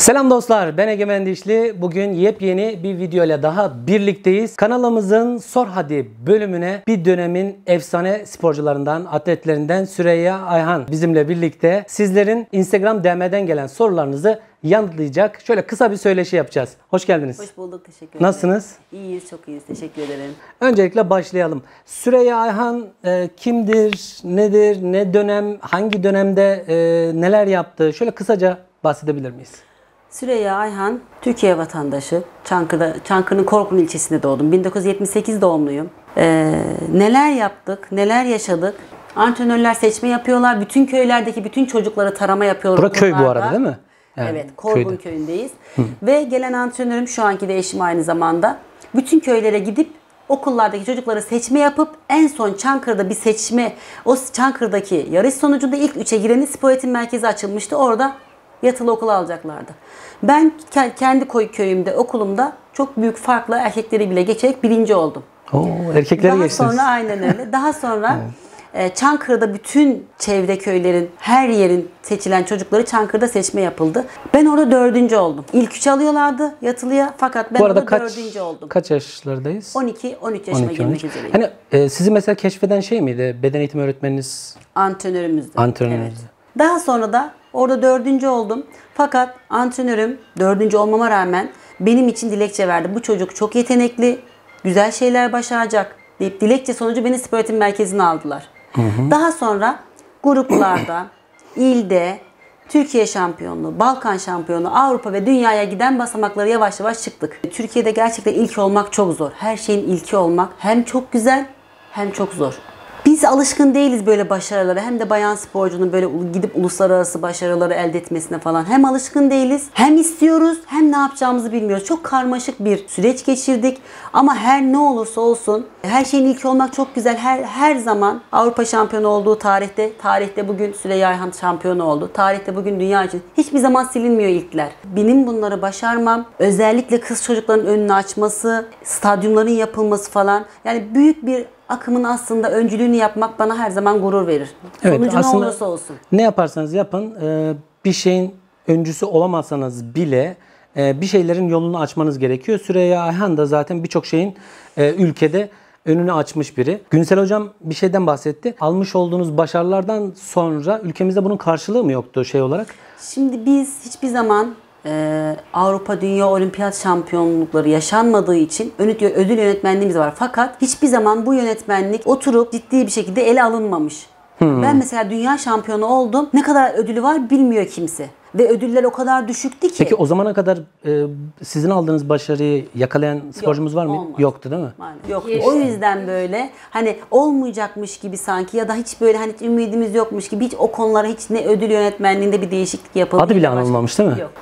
Selam dostlar, ben Egemen Dişli. Bugün yepyeni bir videoyla daha birlikteyiz. Kanalımızın Sor Hadi bölümüne bir dönemin efsane sporcularından, atletlerinden Süreyya Ayhan bizimle birlikte sizlerin Instagram DM'den gelen sorularınızı yanıtlayacak. Şöyle kısa bir söyleşi yapacağız. Hoş geldiniz. Hoş bulduk. Teşekkür ederim. Nasılsınız? İyiyiz. Çok iyiyiz. Teşekkür ederim. Öncelikle başlayalım. Süreyya Ayhan kimdir? Nedir? Ne dönem? Hangi dönemde neler yaptı? Şöyle kısaca bahsedebilir miyiz? Süreyya Ayhan Türkiye vatandaşı. Çankırı'nın Korkun ilçesinde doğdum. 1978 doğumluyum. Neler yaptık? Neler yaşadık? Antrenörler seçme yapıyorlar. Bütün köylerdeki bütün çocuklara tarama yapıyorlar. Burası köy bu arada değil mi? Evet, evet, Korkun köyündeyiz. Hı. Ve gelen antrenörüm şu anki de eşim aynı zamanda. Bütün köylere gidip okullardaki çocuklara seçme yapıp en son Çankırı'da bir seçme, o Çankırı'daki yarış sonucunda ilk 3'e gireni spor eğitim merkezi açılmıştı. Orada yatılı okula alacaklardı. Ben kendi köyümde, okulumda çok büyük farkla erkekleri bile geçerek 1. oldum. Oo, erkekleri geçtiniz. Daha sonra aynen öyle. Daha sonra evet. Çankırı'da bütün çevre köylerin, her yerin seçilen çocukları Çankırı'da seçme yapıldı. Ben orada 4. oldum. İlk 3 alıyorlardı yatılıya fakat ben orada 4. oldum. Kaç yaşlardayız? 12-13 yaşıma girmek üzereyim. Hani sizi mesela keşfeden şey miydi? Beden eğitimi öğretmeniniz? Antrenörümüzdü. Antrenörümüzdü. Evet. Daha sonra da orada 4. oldum. Fakat antrenörüm 4. olmama rağmen benim için dilekçe verdi. Bu çocuk çok yetenekli, güzel şeyler başaracak deyip dilekçe sonucu beni spor eğitim merkezine aldılar. Hı hı. Daha sonra gruplarda, ilde, Türkiye şampiyonluğu, Balkan şampiyonu, Avrupa ve dünyaya giden basamakları yavaş yavaş çıktık. Türkiye'de gerçekten ilk olmak çok zor. Her şeyin ilki olmak hem çok güzel hem çok zor. Biz alışkın değiliz böyle başarılara, hem de bayan sporcunun böyle gidip uluslararası başarıları elde etmesine falan hem alışkın değiliz, hem istiyoruz, hem ne yapacağımızı bilmiyoruz. Çok karmaşık bir süreç geçirdik ama her ne olursa olsun her şeyin ilki olmak çok güzel. Her zaman Avrupa şampiyonu olduğu tarihte bugün Süreyya Ayhan şampiyonu oldu. Tarihte bugün dünya için hiçbir zaman silinmiyor ilkler. Benim bunları başarmam, özellikle kız çocukların önünü açması, stadyumların yapılması falan, yani büyük bir akımın aslında öncülüğünü yapmak bana her zaman gurur verir. Evet, sonucu ne olursa olsun. Ne yaparsanız yapın, bir şeyin öncüsü olamasanız bile bir şeylerin yolunu açmanız gerekiyor. Süreyya Ayhan da zaten birçok şeyin ülkede önünü açmış biri. Gülsel hocam bir şeyden bahsetti. Almış olduğunuz başarılardan sonra ülkemizde bunun karşılığı mı yoktu şey olarak? Şimdi biz hiçbir zaman Avrupa, Dünya, Olimpiyat şampiyonlukları yaşanmadığı için ödül yönetmenliğimiz var. Fakat hiçbir zaman bu yönetmenlik oturup ciddi bir şekilde ele alınmamış. Hmm. Ben mesela dünya şampiyonu oldum. Ne kadar ödülü var bilmiyor kimse. Ve ödüller o kadar düşüktü ki. Peki o zamana kadar sizin aldığınız başarıyı yakalayan sporcumuz var mı? Olmadı. Yoktu değil mi? Yoktu. O yüzden böyle hani olmayacakmış gibi sanki, ya da hiç böyle hani hiç ümidimiz yokmuş gibi, hiç o konulara hiç ne ödül yönetmenliğinde bir değişiklik yapıldı. Adı bile anılmamış değil mi? Yok.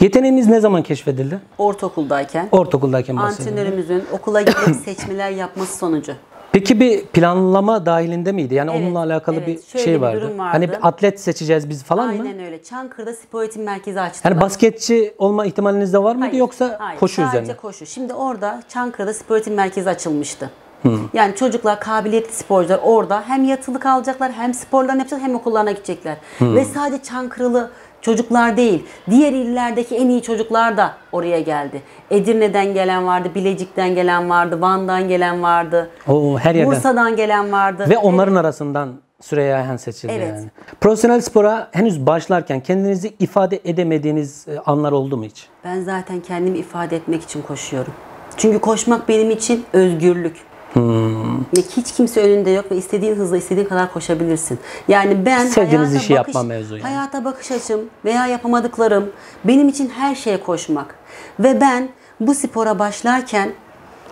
Yeteneğimiz ne zaman keşfedildi? Ortaokuldayken. Ortaokuldayken bahsediyorum. Antrenörümüzün okula gidip seçmeler yapması sonucu. Peki bir planlama dahilinde miydi? Yani evet, onunla alakalı evet, bir şey vardı. Bir vardı. Hani bir atlet seçeceğiz biz falan. Aynen mı? Aynen öyle. Çankırı'da spor eğitim merkezi açtılar. Yani basketçi olma ihtimaliniz de var mıydı? Hayır, yoksa hayır, koşu üzerine? Sadece koşu. Şimdi orada Çankırı'da spor eğitim merkezi açılmıştı. Hmm. Yani çocuklar, kabiliyetli sporcular orada hem yatılı kalacaklar, hem sporlarını yapacaklar, hem okullarına gidecekler. Hmm. Ve sadece Çankırılı çocuklar değil, diğer illerdeki en iyi çocuklar da oraya geldi. Edirne'den gelen vardı, Bilecik'ten gelen vardı, Van'dan gelen vardı, oo, her yerden. Bursa'dan gelen vardı. Ve onların evet, arasından Süreyya Ayhan seçildi evet, yani. Profesyonel spora henüz başlarken kendinizi ifade edemediğiniz anlar oldu mu hiç? Ben zaten kendimi ifade etmek için koşuyorum. Çünkü koşmak benim için özgürlük. Hmm. Hiç kimse önünde yok ve istediğin hızla, istediğin kadar koşabilirsin. Yani ben sevdiğiniz işi yapma mevzu yani. Hayata bakış açım veya yapamadıklarım, benim için her şeye koşmak. Ve ben bu spora başlarken,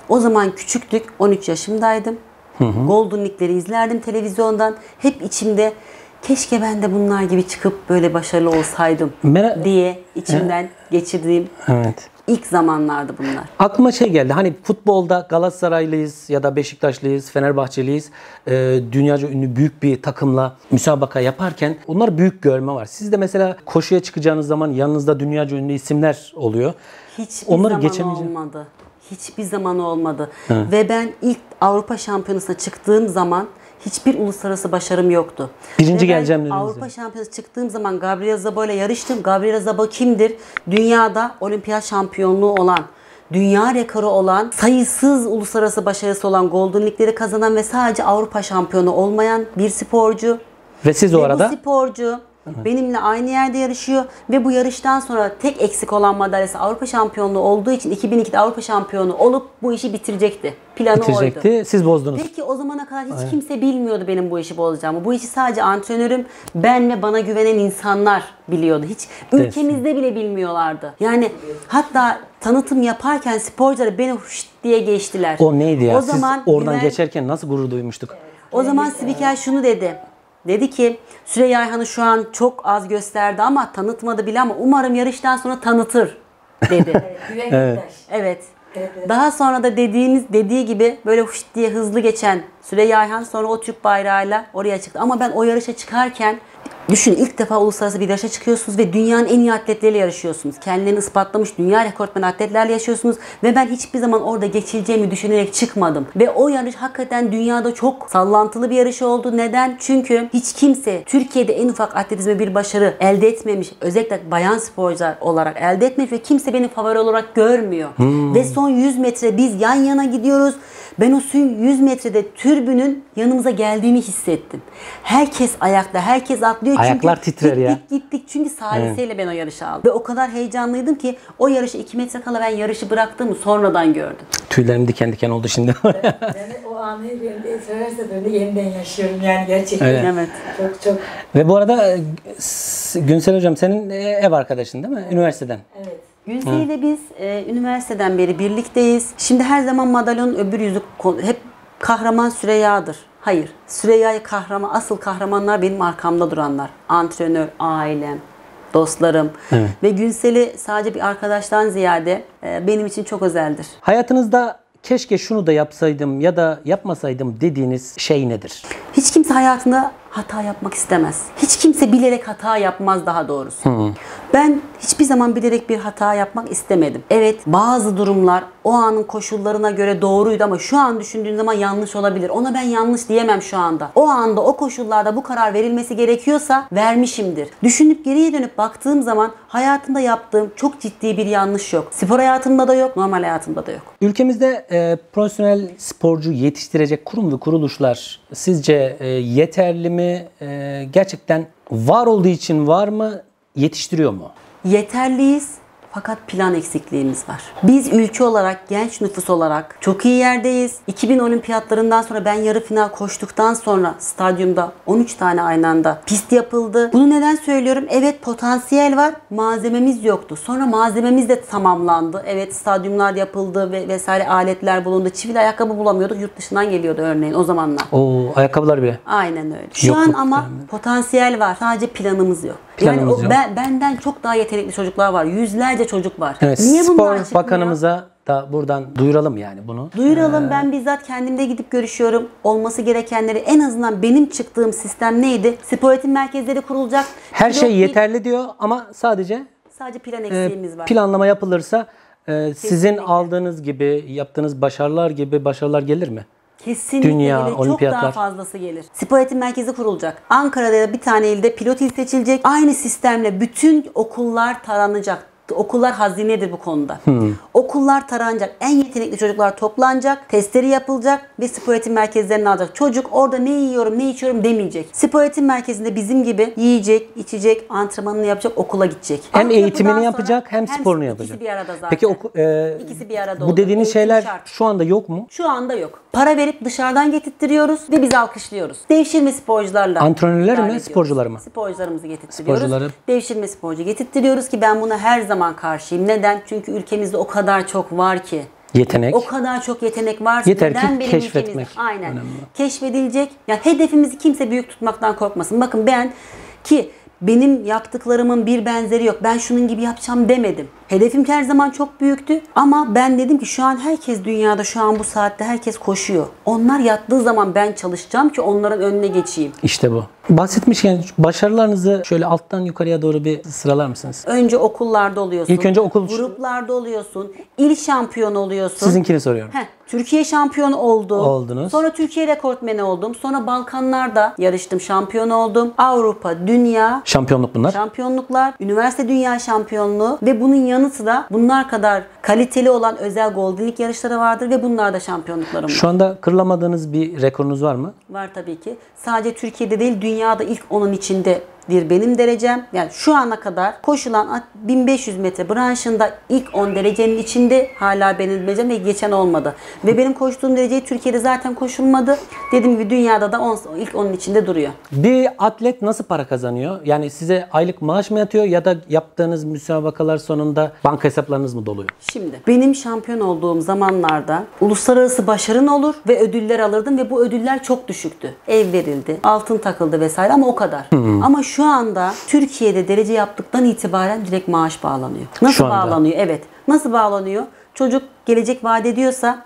o zaman küçüktük, 13 yaşımdaydım. Hı hı. Golden League'leri izlerdim televizyondan. Hep içimde keşke ben de bunlar gibi çıkıp böyle başarılı olsaydım diye içimden geçirdiğim. Evet. İlk zamanlardı bunlar. Aklıma şey geldi, hani futbolda Galatasaraylıyız ya da Beşiktaşlıyız, Fenerbahçeliyiz. Dünyaca ünlü büyük bir takımla müsabaka yaparken onlar büyük görme var. Siz de mesela koşuya çıkacağınız zaman yanınızda dünyaca ünlü isimler oluyor. Hiçbir zaman olmadı. Hı. Ve ben ilk Avrupa Şampiyonası'na çıktığım zaman hiçbir uluslararası başarım yoktu. Birinci geleceğim dediniz. Avrupa şampiyonası çıktığım zaman Gabriela Szabo ile yarıştım. Gabriela Szabo kimdir? Dünyada olimpiyat şampiyonluğu olan, dünya rekoru olan, sayısız uluslararası başarısı olan, Golden League'leri kazanan ve sadece Avrupa şampiyonu olmayan bir sporcu. Ve siz o arada? Bu sporcu benimle aynı yerde yarışıyor ve bu yarıştan sonra tek eksik olan madalyası Avrupa şampiyonluğu olduğu için 2002'de Avrupa şampiyonu olup bu işi bitirecekti. Planı oydu. Siz bozdunuz. Peki o zamana kadar hiç kimse bilmiyordu benim bu işi bozacağımı. Bu işi sadece antrenörüm, ben ve bana güvenen insanlar biliyordu. Hiç ülkemizde bile bilmiyorlardı. Yani hatta tanıtım yaparken sporcular beni huşt diye geçtiler. O neydi ya? O zaman siz oradan geçerken nasıl gurur duymuştuk? O zaman Sivikay şunu dedi. Dedi ki Süreyya Ayhan'ı şu an çok az gösterdi ama tanıtmadı bile, ama umarım yarıştan sonra tanıtır dedi. Evet. Daha sonra da dediği gibi böyle huşt diye hızlı geçen Süreyya Ayhan sonra o Türk bayrağıyla oraya çıktı. Ama ben o yarışa çıkarken düşün, ilk defa uluslararası bir yarışa çıkıyorsunuz ve dünyanın en iyi atletleriyle yarışıyorsunuz. Kendilerini ispatlamış dünya rekortmen atletlerle yaşıyorsunuz ve ben hiçbir zaman orada geçileceğimi düşünerek çıkmadım. Ve o yarış hakikaten dünyada çok sallantılı bir yarış oldu. Neden? Çünkü hiç kimse Türkiye'de en ufak atletizme bir başarı elde etmemiş. Özellikle bayan sporcular olarak elde etmemiş ve kimse beni favori olarak görmüyor. Ve son 100 metre biz yan yana gidiyoruz. Ben o suyun 100 metrede türbünün yanımıza geldiğini hissettim. Herkes ayakta, herkes atlıyor. Ayaklar titrer ya. Gittik çünkü saliseyle ben o yarışı aldım. Ve o kadar heyecanlıydım ki o yarışı 2 metre kala ben yarışı bıraktığımı sonradan gördüm. Tüylerim diken diken oldu şimdi. Ben o anı severse böyle yeniden yaşıyorum yani gerçekten. Evet. Çok. Ve bu arada Gülsel hocam senin ev arkadaşın değil mi? Evet. Üniversiteden. Evet. Gülsel ile biz üniversiteden beri birlikteyiz. Şimdi her zaman madalyonun öbür yüzü hep kahraman Süreyya'dır. Hayır. Süreyya'yı asıl kahramanlar benim arkamda duranlar. Antrenör, ailem, dostlarım. Evet. Ve Gülsel'i sadece bir arkadaştan ziyade benim için çok özeldir. Hayatınızda keşke şunu da yapsaydım ya da yapmasaydım dediğiniz şey nedir? Hiç kimse hayatında hata yapmak istemez. Hiç kimse bilerek hata yapmaz daha doğrusu. Ben hiçbir zaman bilerek bir hata yapmak istemedim. Evet, bazı durumlar o anın koşullarına göre doğruydu ama şu an düşündüğün zaman yanlış olabilir. Ona ben yanlış diyemem şu anda. O anda o koşullarda bu karar verilmesi gerekiyorsa vermişimdir. Düşünüp geriye dönüp baktığım zaman hayatımda yaptığım çok ciddi bir yanlış yok. Spor hayatımda da yok, normal hayatımda da yok. Ülkemizde profesyonel sporcu yetiştirecek kurum ve kuruluşlar sizce yeterli mi? Gerçekten var olduğu için var mı? Yetiştiriyor mu? Yeterliyiz fakat plan eksikliğimiz var. Biz ülke olarak, genç nüfus olarak çok iyi yerdeyiz. 2000 olimpiyatlarından sonra ben yarı final koştuktan sonra stadyumda 13 tane aynı anda pist yapıldı. Bunu neden söylüyorum? Evet, potansiyel var. Malzememiz yoktu. Sonra malzememiz de tamamlandı. Evet, stadyumlar yapıldı ve vesaire aletler bulundu. Çivili ayakkabı bulamıyorduk. Yurt dışından geliyordu örneğin o zamanlar. Ayakkabılar bile. Aynen öyle. Şu an potansiyel var. Sadece planımız yok. Planımız yok. Benden çok daha yetenekli çocuklar var. Yüzlerce çocuk var. Evet, niye bunlar Spor Bakanımıza da buradan duyuralım yani bunu. Duyuralım. Ben bizzat kendimde gidip görüşüyorum. Olması gerekenleri, en azından benim çıktığım sistem neydi? Spor eğitim merkezleri kurulacak. Her şey yeterli diyor ama sadece plan eksiğimiz var. Planlama yapılırsa sizin aldığınız gibi, yaptığınız başarılar gibi başarılar gelir mi? Kesinlikle dünya, çok daha fazlası gelir. Spor eğitim merkezi kurulacak. Ankara'da bir tane ilde pilot il seçilecek. Aynı sistemle bütün okullar taranacak. Okullar hazinedir bu konuda. Okullar taranacak. En yetenekli çocuklar toplanacak. Testleri yapılacak ve spor eğitim merkezlerine alacak. Çocuk orada ne yiyorum, ne içiyorum demeyecek. Spor eğitim merkezinde bizim gibi yiyecek, içecek, antrenmanını yapacak, okula gidecek. Hem eğitimini yapacak hem sporunu yapacak. İkisi bir arada zaten. Peki ikisi bir arada bu dediğiniz şeyler şart. Şu anda yok mu? Şu anda yok. Para verip dışarıdan getirttiriyoruz ve biz alkışlıyoruz. Devşirme sporcularla. Antrenörler mi, sporcular mı? Sporcularımızı getirttiriyoruz. Devşirme sporcu getirttiriyoruz ki ben buna her zaman karşıyım. Neden? Çünkü ülkemizde o kadar çok var ki. Yetenek. O kadar çok yetenek var. Yeter ki keşfetmek. Aynen. Önemli. Keşfedilecek. Ya hedefimizi kimse büyük tutmaktan korkmasın. Bakın benim yaptıklarımın bir benzeri yok. Ben şunun gibi yapacağım demedim. Hedefim her zaman çok büyüktü. Ama ben dedim ki şu an herkes dünyada, şu an bu saatte herkes koşuyor. Onlar yattığı zaman ben çalışacağım ki onların önüne geçeyim. İşte bu. Bahsetmişken başarılarınızı şöyle alttan yukarıya doğru bir sıralar mısınız? Önce okullarda oluyorsun. İlk önce okul gruplarda oluyorsun. İl şampiyonu oluyorsun. Sizinkini soruyorum. Heh. Türkiye şampiyonu oldum. Oldunuz. Sonra Türkiye rekortmeni oldum. Sonra Balkanlar'da yarıştım, şampiyon oldum. Avrupa, dünya. Şampiyonluk bunlar. Şampiyonluklar. Üniversite dünya şampiyonluğu ve bunun yanı sıra bunlar kadar kaliteli olan özel Golden League yarışları vardır ve bunlar da şampiyonluklarım var. Şu anda kırılamadığınız bir rekorunuz var mı? Var tabii ki. Sadece Türkiye'de değil, dünyada ilk 10'un içinde benim derecem. Yani şu ana kadar koşulan 1500 metre branşında ilk 10 derecenin içinde hala benim derecem ve geçen olmadı. Ve benim koştuğum dereceyi Türkiye'de zaten koşulmadı. Dediğim gibi dünyada da ilk 10'un içinde duruyor. Bir atlet nasıl para kazanıyor? Yani size aylık maaş mı yatıyor ya da yaptığınız müsabakalar sonunda banka hesaplarınız mı doluyor? Şimdi benim şampiyon olduğum zamanlarda uluslararası başarın olur ve ödüller alırdım ve bu ödüller çok düşüktü. Ev verildi, altın takıldı vesaire ama o kadar. Ama şu anda Türkiye'de derece yaptıktan itibaren direkt maaş bağlanıyor. Nasıl bağlanıyor? Evet. Nasıl bağlanıyor? Çocuk gelecek vaat ediyorsa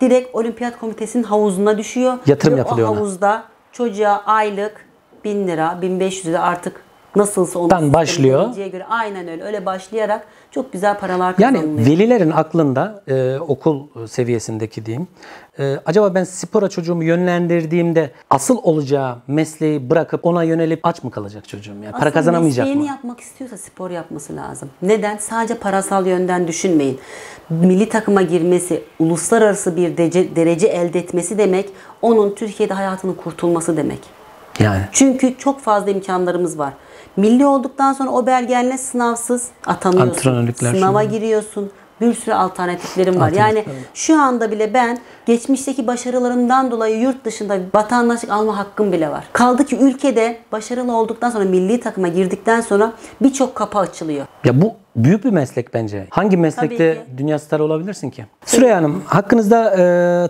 direkt Olimpiyat Komitesi'nin havuzuna düşüyor. Yatırım yapılıyor ona. O havuzda çocuğa aylık 1000 lira, 1500 lira artık nasılsa ondan başlıyor. Göre, aynen öyle. Öyle başlayarak çok güzel paralar kazanılıyor. Yani velilerin aklında okul seviyesindeki diyeyim. Acaba ben spora çocuğumu yönlendirdiğimde asıl olacağı mesleği bırakıp ona yönelip aç mı kalacak çocuğum? Yani para kazanamayacak mı? Asıl mesleğini yapmak istiyorsa spor yapması lazım. Neden? Sadece parasal yönden düşünmeyin. Milli takıma girmesi, uluslararası bir derece elde etmesi demek, onun Türkiye'de hayatının kurtulması demek. Yani. Çünkü çok fazla imkanlarımız var. Milli olduktan sonra o belgenle sınavsız atanıyorsun. Sınava giriyorsun. Bir sürü alternatiflerim var. Yani şu anda bile ben geçmişteki başarılarımdan dolayı yurt dışında vatandaşlık alma hakkım bile var. Kaldı ki ülkede başarılı olduktan sonra, milli takıma girdikten sonra birçok kapı açılıyor. Ya bu büyük bir meslek bence. Hangi meslekte dünya starı olabilirsin ki? Süreyya Hanım, hakkınızda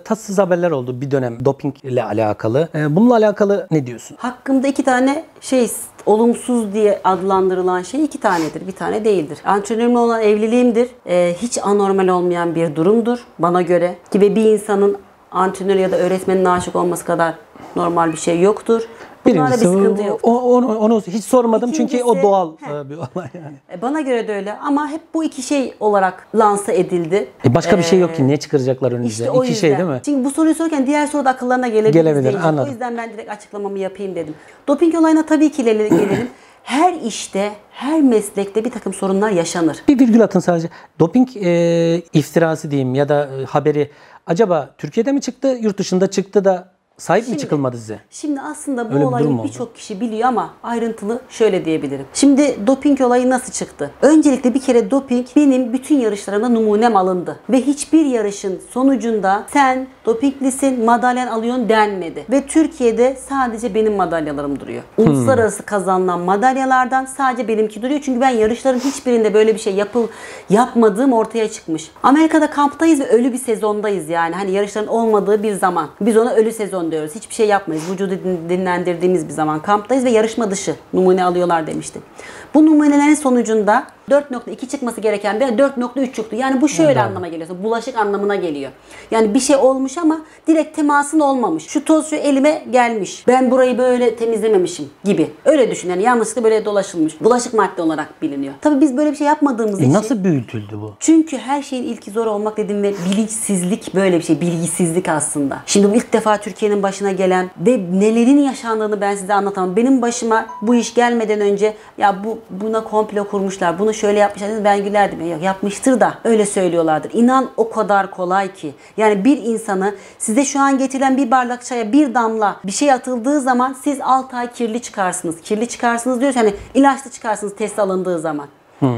tatsız haberler oldu bir dönem doping ile alakalı. Bununla alakalı ne diyorsun? Hakkımda 2 tane olumsuz diye adlandırılan şey 2 tanedir. Bir tane değildir. Antrenörümle olan evliliğimdir. Hiç anormal olmayan bir durumdur bana göre. Ve bir insanın antrenör ya da öğretmenin aşık olması kadar normal bir şey yoktur. Birincisi, onu hiç sormadım. İkincisi, çünkü o doğal bir olay yani. Bana göre de öyle ama hep bu 2 şey olarak lanse edildi. Başka bir şey yok ki, niye çıkaracaklar önümüze? İşte 2 şey değil mi? Çünkü bu soruyu sorarken diğer soru da akıllarına gelebilir. O yüzden ben direkt açıklamamı yapayım dedim. Doping olayına tabii ki gelelim. Her işte, her meslekte bir takım sorunlar yaşanır. Bir virgül atın sadece. Doping iftirası diyeyim ya da haberi acaba Türkiye'de mi çıktı, yurt dışında çıktı da sahip mi çıkılmadı size? Şimdi aslında bu olayı birçok kişi biliyor ama ayrıntılı şöyle diyebilirim. Şimdi doping olayı nasıl çıktı? Öncelikle bir kere doping benim bütün yarışlarımda numunem alındı. Ve hiçbir yarışın sonucunda sen dopinglisin, madalyan alıyorsun denmedi. Ve Türkiye'de sadece benim madalyalarım duruyor. Uluslararası kazanılan madalyalardan sadece benimki duruyor. Çünkü ben yarışların hiçbirinde böyle bir şey yapmadığım ortaya çıkmış. Amerika'da kamptayız ve ölü bir sezondayız yani. Hani yarışların olmadığı bir zaman. Biz ona ölü sezon diyoruz. Hiçbir şey yapmayız. Vücudu dinlendirdiğimiz bir zaman kamptayız ve yarışma dışı numune alıyorlar demiştim. Bu numunelerin sonucunda 4.2 çıkması gereken bir 4.3 çıktı. Yani bu şöyle anlama geliyor. Bulaşık anlamına geliyor. Yani bir şey olmuş ama direkt temasın olmamış. Şu toz şu elime gelmiş. Ben burayı böyle temizlememişim gibi. Öyle düşün. Yani yanlışlıkla böyle dolaşılmış. Bulaşık madde olarak biliniyor. Tabii biz böyle bir şey yapmadığımız için. Nasıl büyütüldü bu? Çünkü her şeyin ilki zor olmak dedim ve bilinçsizlik böyle bir şey. Bilgisizlik aslında. Şimdi bu ilk defa Türkiye'nin başına gelen ve nelerin yaşandığını ben size anlatamam. Benim başıma bu iş gelmeden önce ya buna komplo kurmuşlar. Bunu şöyle yapmışlar, ben gülerdim. Yok, yapmıştır da öyle söylüyorlardır. İnan o kadar kolay ki. Yani bir insanı size şu an getirilen bir bardak çaya bir damla bir şey atıldığı zaman siz 6 ay kirli çıkarsınız. Kirli çıkarsınız diyoruz. Hani ilaçlı çıkarsınız test alındığı zaman.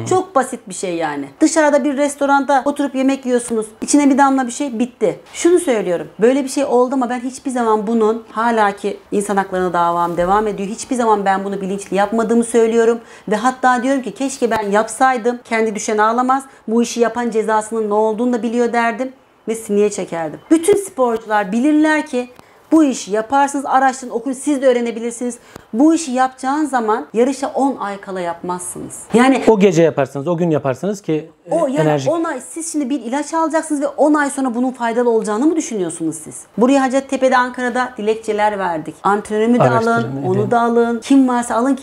Çok basit bir şey yani. Dışarıda bir restoranda oturup yemek yiyorsunuz. İçine bir damla bir şey, bitti. Şunu söylüyorum. Böyle bir şey oldu ama ben hiçbir zaman bunun, hala ki insan haklarına davam devam ediyor. Hiçbir zaman ben bunu bilinçli yapmadığımı söylüyorum. Ve hatta diyorum ki keşke ben yapsaydım. Kendi düşen ağlamaz. Bu işi yapan cezasının ne olduğunu da biliyor derdim. Ve sineye çekerdim. Bütün sporcular bilirler ki Bu işi yaparsınız, araştırın, okuyun, siz de öğrenebilirsiniz. Bu işi yapacağın zaman yarışa 10 ay kala yapmazsınız. Yani o gece yaparsınız, o gün yaparsınız ki o yani enerjik. 10 ay siz şimdi bir ilaç alacaksınız ve 10 ay sonra bunun faydalı olacağını mı düşünüyorsunuz siz? Buraya Hacettepe'de, Ankara'da dilekçeler verdik. Antrenörümü de alın, onu da alın. Kim varsa alın ki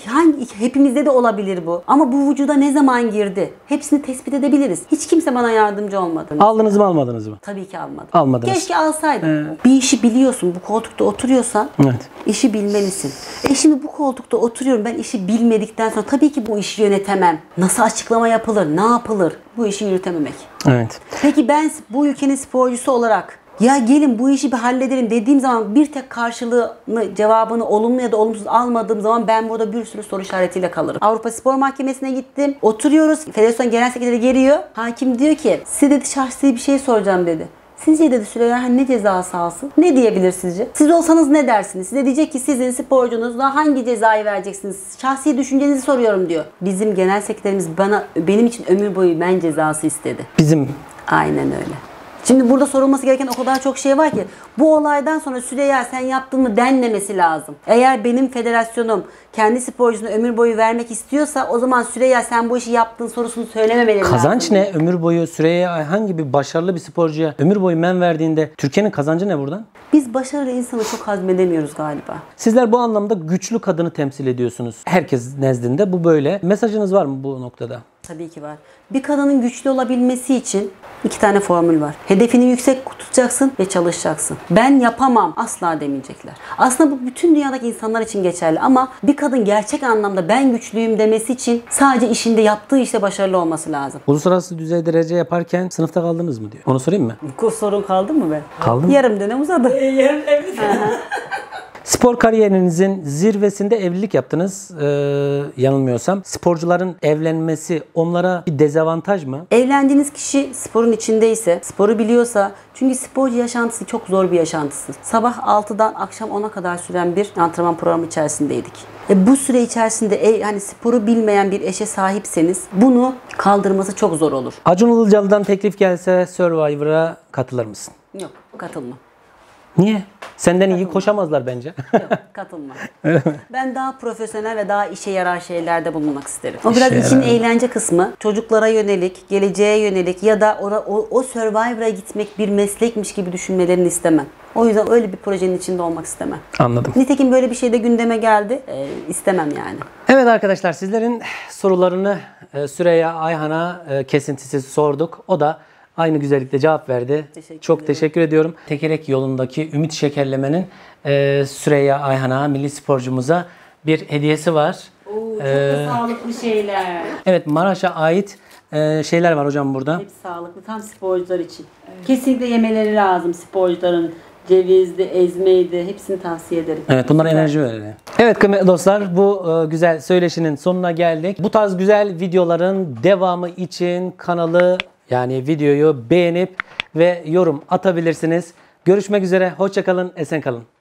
hepimizde de olabilir bu. Ama bu vücuda ne zaman girdi? Hepsini tespit edebiliriz. Hiç kimse bana yardımcı olmadı. Aldınız mı, almadınız mı? Tabii ki almadım. Almadınız. Keşke alsaydım. Bir işi biliyorsun. Bu koltukta oturuyorsan evet, işi bilmelisin. Şimdi bu koltukta oturuyorum. Ben işi bilmedikten sonra tabii ki bu işi yönetemem. Nasıl açıklama yapılır? Ne yapılır? Bu işi yürütememek. Evet. Peki ben bu ülkenin sporcusu olarak ya gelin bu işi bir halledelim dediğim zaman bir tek karşılığını, cevabını olumlu ya da olumsuz almadığım zaman ben burada bir sürü soru işaretiyle kalırım. Avrupa Spor Mahkemesi'ne gittim. Oturuyoruz. Federasyon Genel Sekreteri geliyor. Hakim diyor ki size dedi şahsi bir şey soracağım dedi. Sizce dedi Süreyya Ayhan ne cezası alsın? Ne diyebilir sizce? Siz olsanız ne dersiniz? Size diyecek ki sizin sporcunuzla hangi cezayı vereceksiniz? Şahsi düşüncenizi soruyorum diyor. Bizim genel sekreterimiz benim için ömür boyu men cezası istedi. Bizim? Aynen öyle. Şimdi burada sorulması gereken o kadar çok şey var ki bu olaydan sonra Süreyya sen yaptın mı denmemesi lazım. Eğer benim federasyonum kendi sporcusuna ömür boyu vermek istiyorsa o zaman Süreyya sen bu işi yaptın sorusunu söylememeli lazım. Kazanç ne? Ömür boyu Süreyya Ayhan gibi başarılı bir sporcuya ömür boyu men verdiğinde Türkiye'nin kazancı ne buradan? Biz başarılı insanı çok hazmedemiyoruz galiba. Sizler bu anlamda güçlü kadını temsil ediyorsunuz. Herkes nezdinde bu böyle. Mesajınız var mı bu noktada? Tabii ki var. Bir kadının güçlü olabilmesi için 2 tane formül var. Hedefini yüksek tutacaksın ve çalışacaksın. Ben yapamam asla demeyecekler. Aslında bu bütün dünyadaki insanlar için geçerli ama bir kadın gerçek anlamda ben güçlüyüm demesi için sadece işinde yaptığı işte başarılı olması lazım. Uluslararası düzeyde derece yaparken sınıfta kaldınız mı diyor. Onu sorayım mı? Sorun kaldı mı ben? Kaldım. Yarım dönem uzadı. Yarım evet. Spor kariyerinizin zirvesinde evlilik yaptınız yanılmıyorsam. Sporcuların evlenmesi onlara bir dezavantaj mı? Evlendiğiniz kişi sporun içindeyse, sporu biliyorsa, çünkü sporcu yaşantısı çok zor bir yaşantısı. Sabah 6'dan akşam 10'a kadar süren bir antrenman programı içerisindeydik. Bu süre içerisinde hani sporu bilmeyen bir eşe sahipseniz bunu kaldırması çok zor olur. Acun Ilıcalı'dan teklif gelse Survivor'a katılır mısın? Yok, katılmam. Niye? Senden katılma. İyi koşamazlar bence. Yok, katılma. Ben daha profesyonel ve daha işe yarar şeylerde bulunmak isterim. O biraz işin eğlence kısmı. Çocuklara yönelik, geleceğe yönelik ya da o Survivor'a gitmek bir meslekmiş gibi düşünmelerini istemem. O yüzden öyle bir projenin içinde olmak istemem. Anladım. Nitekim böyle bir şey de gündeme geldi. İstemem yani. Evet arkadaşlar sizlerin sorularını Süreyya Ayhan'a kesintisiz sorduk. O da aynı güzellikle cevap verdi. Çok teşekkür ediyorum. Tekerek yolundaki ümit şekerlemenin Süreyya Ayhan'a, milli sporcumuza bir hediyesi var. Çok da sağlıklı şeyler. Evet, Maraş'a ait şeyler var hocam burada. Hep sağlıklı, tam sporcular için. Evet. Kesinlikle yemeleri lazım sporcuların. Cevizdi, ezmeydi. Hepsini tavsiye ederim. Evet, bunlar enerji verir. Evet kıymetli dostlar, bu güzel söyleşinin sonuna geldik. Bu tarz güzel videoların devamı için kanalı yani videoyu beğenip ve yorum atabilirsiniz. Görüşmek üzere. Hoşça kalın. Esen kalın.